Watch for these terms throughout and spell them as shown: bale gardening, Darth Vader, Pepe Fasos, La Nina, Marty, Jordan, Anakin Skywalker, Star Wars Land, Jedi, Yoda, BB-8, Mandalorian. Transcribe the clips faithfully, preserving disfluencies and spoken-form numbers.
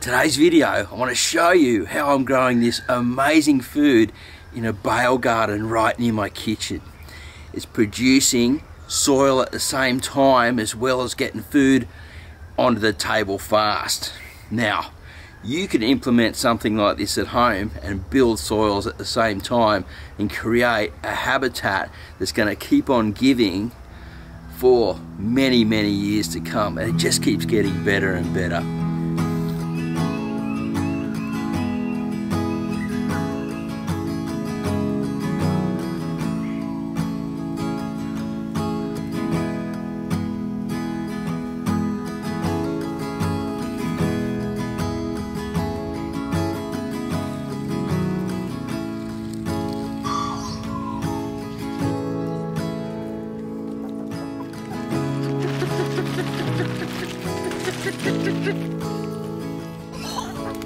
Today's video, I want to show you how I'm growing this amazing food in a bale garden right near my kitchen. It's producing soil at the same time as well as getting food onto the table fast. Now, you can implement something like this at home and build soils at the same time and create a habitat that's going to keep on giving for many, many years to come. And it just keeps getting better and better.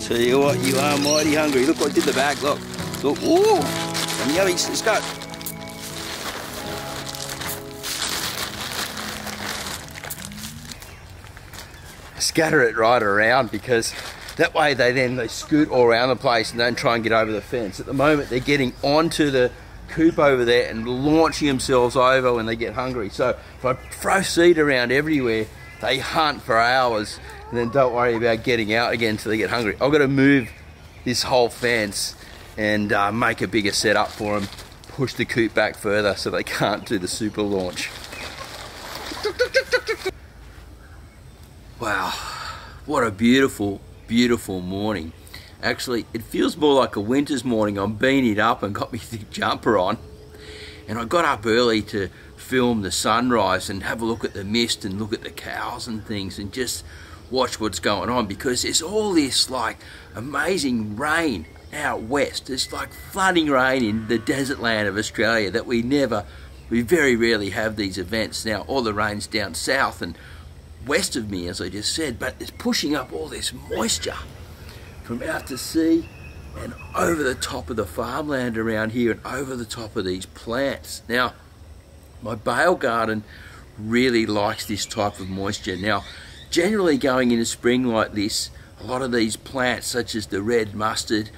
Tell you what, you are mighty hungry. Look what I did the bag, look. Look, ooh, some yummy, let's go. Scatter it right around because that way they then, they scoot all around the place and don't try and get over the fence. At the moment, they're getting onto the coop over there and launching themselves over when they get hungry. So if I throw seed around everywhere, they hunt for hours and then don't worry about getting out again until they get hungry. I've got to move this whole fence and uh, make a bigger setup for them, push the coop back further so they can't do the super launch. Wow, what a beautiful, beautiful morning. Actually, it feels more like a winter's morning. I'm beanied up and got my thick jumper on. And I got up early to film the sunrise and have a look at the mist and look at the cows and things and just watch what's going on, because there's all this like amazing rain out west. It's like flooding rain in the desert land of Australia that we never, we very rarely have these events. Now all the rain's down south and west of me, as I just said, but it's pushing up all this moisture from out to sea and over the top of the farmland around here and over the top of these plants. Now, my bale garden really likes this type of moisture. Now, generally going into spring like this, a lot of these plants, such as the red mustard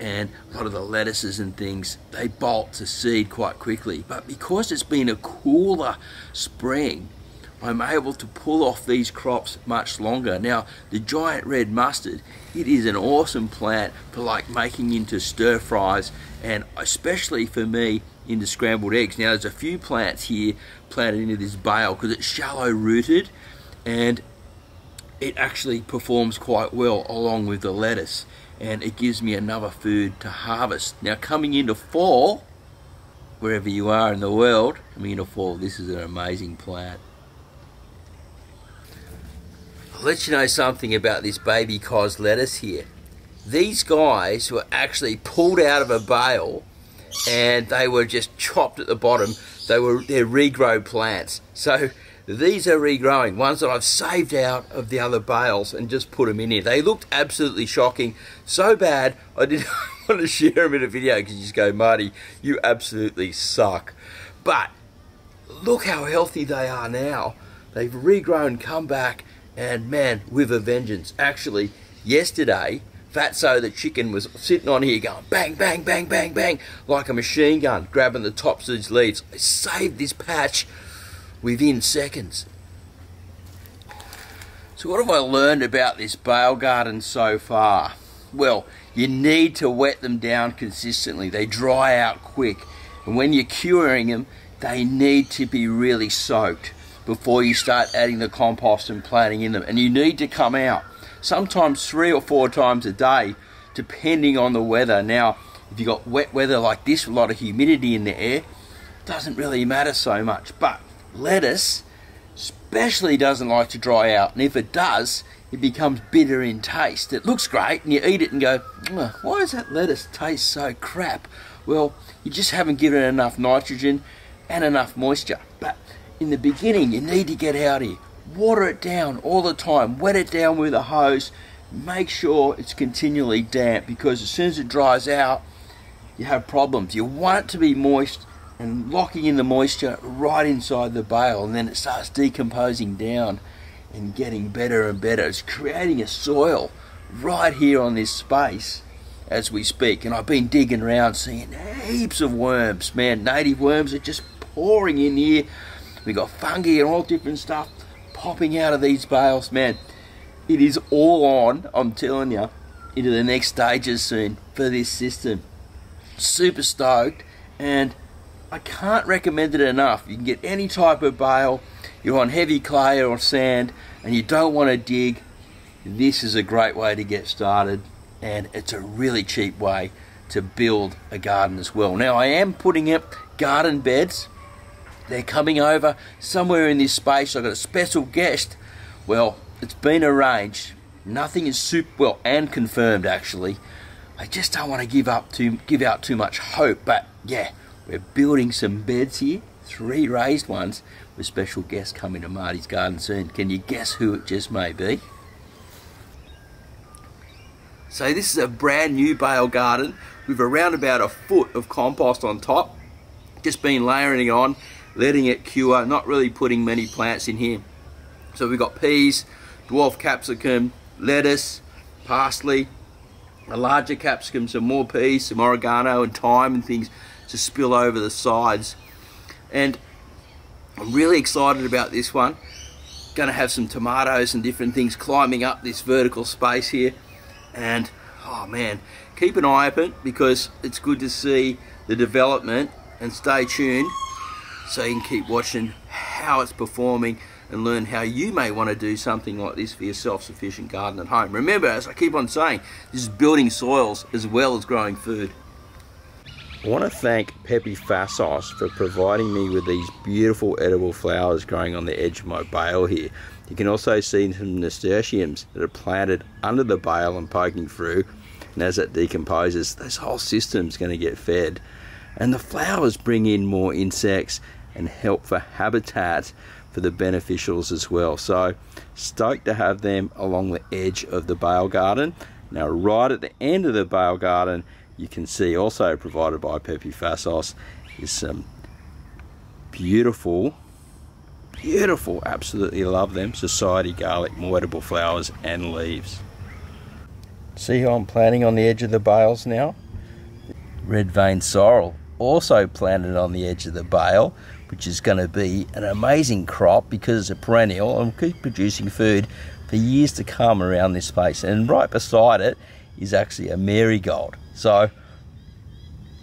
and a lot of the lettuces and things, they bolt to seed quite quickly. But because it's been a cooler spring, I'm able to pull off these crops much longer. Now, the giant red mustard, it is an awesome plant for like making into stir fries and especially for me, into scrambled eggs. Now there's a few plants here planted into this bale because it's shallow rooted and it actually performs quite well along with the lettuce, and it gives me another food to harvest. Now coming into fall, wherever you are in the world, coming into fall, this is an amazing plant. I'll let you know something about this baby cos lettuce here. These guys were actually pulled out of a bale and they were just chopped at the bottom. They were, they're regrow plants. So these are regrowing, ones that I've saved out of the other bales and just put them in here. They looked absolutely shocking, so bad I didn't want to share them in a video because you just go, Marty, you absolutely suck. But look how healthy they are now. They've regrown, come back, and man, with a vengeance. Actually, yesterday, Fatso the chicken was sitting on here going bang, bang, bang, bang, bang, like a machine gun, grabbing the tops of his leaves. I saved this patch within seconds. So what have I learned about this bale garden so far? Well, you need to wet them down consistently. They dry out quick. And when you're curing them, they need to be really soaked before you start adding the compost and planting in them. And you need to come out sometimes three or four times a day, depending on the weather. Now, if you've got wet weather like this, a lot of humidity in the air, doesn't really matter so much. But lettuce especially doesn't like to dry out. And if it does, it becomes bitter in taste. It looks great, and you eat it and go, why does that lettuce taste so crap? Well, you just haven't given it enough nitrogen and enough moisture. But in the beginning, you need to get out here. Water it down all the time, wet it down with a hose, make sure it's continually damp, because as soon as it dries out, you have problems. You want it to be moist and locking in the moisture right inside the bale, and then it starts decomposing down and getting better and better. It's creating a soil right here on this space as we speak, and I've been digging around seeing heaps of worms, man. Native worms are just pouring in here. We got fungi and all different stuff popping out of these bales, man. It is all on, I'm telling you, into the next stages soon for this system. Super stoked, and I can't recommend it enough. You can get any type of bale, you're on heavy clay or sand and you don't want to dig, this is a great way to get started, and it's a really cheap way to build a garden as well. Now I am putting up garden beds, they're coming over somewhere in this space. I've got a special guest, well it's been arranged, nothing is super well and confirmed actually. I just don't want to give up to give out too much hope, but yeah, we're building some beds here, three raised ones, with special guests coming to Marty's garden soon. Can you guess who it just may be? So this is a brand new bale garden with around about a foot of compost on top. Just been layering it on, letting it cure, not really putting many plants in here. So we've got peas, dwarf capsicum, lettuce, parsley, a larger capsicum, some more peas, some oregano and thyme and things to spill over the sides. And I'm really excited about this one. Gonna have some tomatoes and different things climbing up this vertical space here. And oh man, keep an eye open because it's good to see the development, and stay tuned so you can keep watching how it's performing and learn how you may want to do something like this for your self-sufficient garden at home. Remember, as I keep on saying, this is building soils as well as growing food. I want to thank Pepe Fasos for providing me with these beautiful edible flowers growing on the edge of my bale here. You can also see some nasturtiums that are planted under the bale and poking through, and as it decomposes, this whole system's going to get fed. And the flowers bring in more insects and help for habitat for the beneficials as well. So stoked to have them along the edge of the bale garden. Now right at the end of the bale garden, you can see also provided by Pepe Fasos is some beautiful, beautiful, absolutely love them, society garlic, more edible flowers and leaves. See how I'm planting on the edge of the bales now? Red vein sorrel, also planted on the edge of the bale, which is going to be an amazing crop because it's a perennial and will keep producing food for years to come around this space. And right beside it is actually a marigold. So,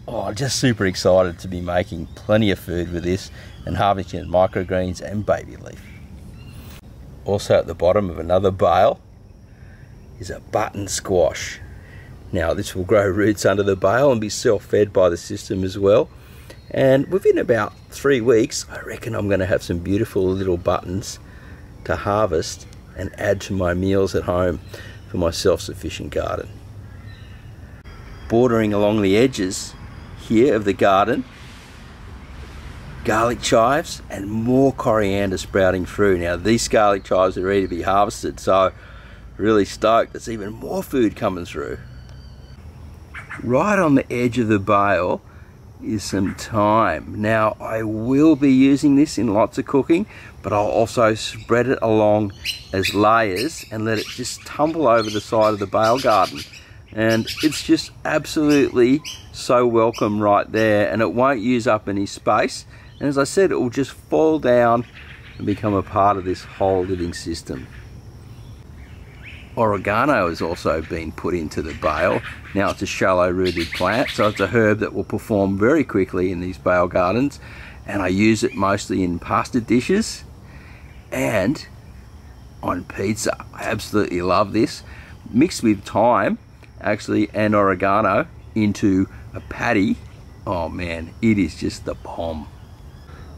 oh, just super excited to be making plenty of food with this and harvesting microgreens and baby leaf. Also at the bottom of another bale is a button squash. Now this will grow roots under the bale and be self-fed by the system as well. And within about three weeks, I reckon I'm gonna have some beautiful little buttons to harvest and add to my meals at home for my self-sufficient garden. Bordering along the edges here of the garden, garlic chives and more coriander sprouting through. Now these garlic chives are ready to be harvested, so really stoked there's even more food coming through. Right on the edge of the bale is some thyme. Now I will be using this in lots of cooking, but I'll also spread it along as layers and let it just tumble over the side of the bale garden. And it's just absolutely so welcome right there, and it won't use up any space, and as I said, it will just fall down and become a part of this whole living system. Oregano has also been put into the bale. Now it's a shallow rooted plant, so it's a herb that will perform very quickly in these bale gardens, and I use it mostly in pasta dishes and on pizza. I absolutely love this. Mixed with thyme actually and oregano into a patty, oh man, it is just the bomb.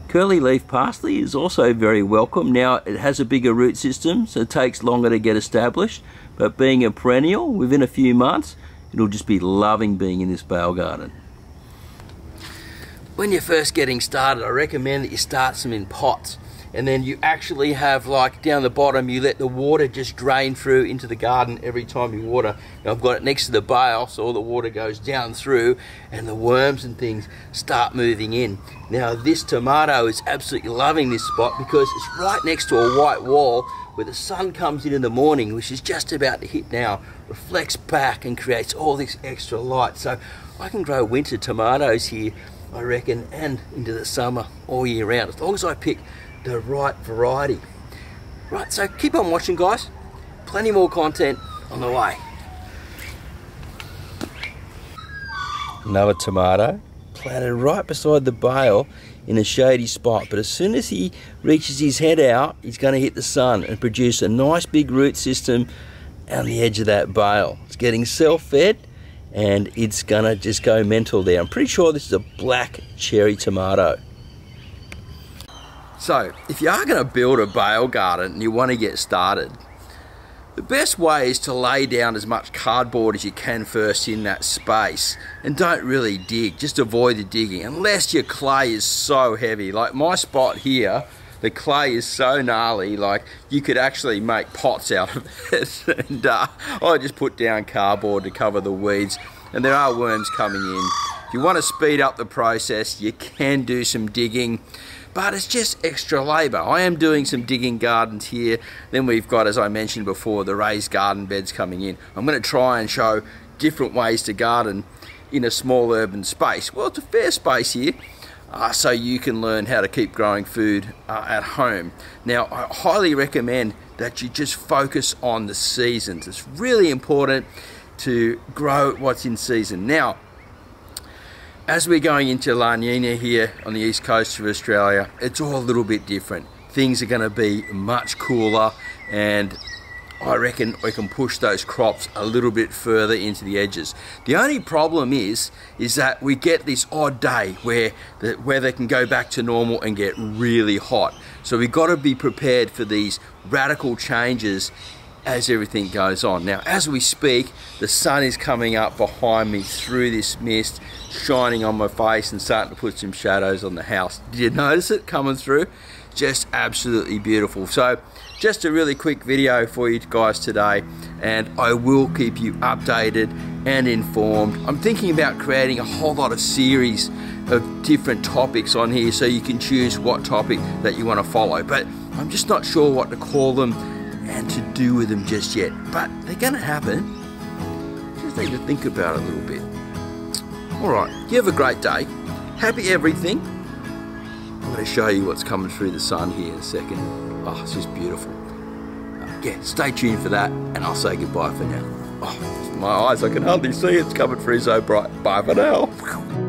Curly leaf parsley is also very welcome. Now it has a bigger root system, so it takes longer to get established, but being a perennial, within a few months it'll just be loving being in this bale garden. When you're first getting started, I recommend that you start some in pots. and then you actually have, like, down the bottom, you let the water just drain through into the garden every time you water. Now, I've got it next to the bale, so all the water goes down through and the worms and things start moving in. Now, this tomato is absolutely loving this spot because it's right next to a white wall where the sun comes in in the morning, which is just about to hit now, reflects back and creates all this extra light. So I can grow winter tomatoes here, I reckon, and into the summer all year round, as long as I pick the right variety. Right, so keep on watching, guys. Plenty more content on the way. Another tomato planted right beside the bale in a shady spot, but as soon as he reaches his head out, he's going to hit the sun and produce a nice big root system on the edge of that bale. It's getting self-fed and it's gonna just go mental there. I'm pretty sure this is a black cherry tomato. So if you are gonna build a bale garden and you wanna get started, the best way is to lay down as much cardboard as you can first in that space, and don't really dig, just avoid the digging, unless your clay is so heavy. Like my spot here, the clay is so gnarly, like you could actually make pots out of it. And uh, I just put down cardboard to cover the weeds, and there are worms coming in. If you want to speed up the process, you can do some digging, but it's just extra labour. I am doing some digging gardens here. Then we've got, as I mentioned before, the raised garden beds coming in. I'm going to try and show different ways to garden in a small urban space. Well, it's a fair space here. Uh, so you can learn how to keep growing food uh, at home. Now, I highly recommend that you just focus on the seasons. It's really important to grow what's in season. Now, as we're going into La Nina here on the east coast of Australia, it's all a little bit different. Things are going to be much cooler, and I reckon we can push those crops a little bit further into the edges. The only problem is, is that we get this odd day where the weather can go back to normal and get really hot. So we've got to be prepared for these radical changes as everything goes on. Now, as we speak, the sun is coming up behind me through this mist, shining on my face and starting to put some shadows on the house. Did you notice it coming through? Just absolutely beautiful. So just a really quick video for you guys today, and I will keep you updated and informed. I'm thinking about creating a whole lot of series of different topics on here, so you can choose what topic that you want to follow, but I'm just not sure what to call them and to do with them just yet, but they're gonna happen. Just need to think about it a little bit. All right, you have a great day, happy everything. I'm going to show you what's coming through the sun here in a second. Oh, it's just beautiful. Uh, yeah, stay tuned for that, and I'll say goodbye for now. Oh, my eyes, I can hardly see it. It's coming through so bright. Bye for now.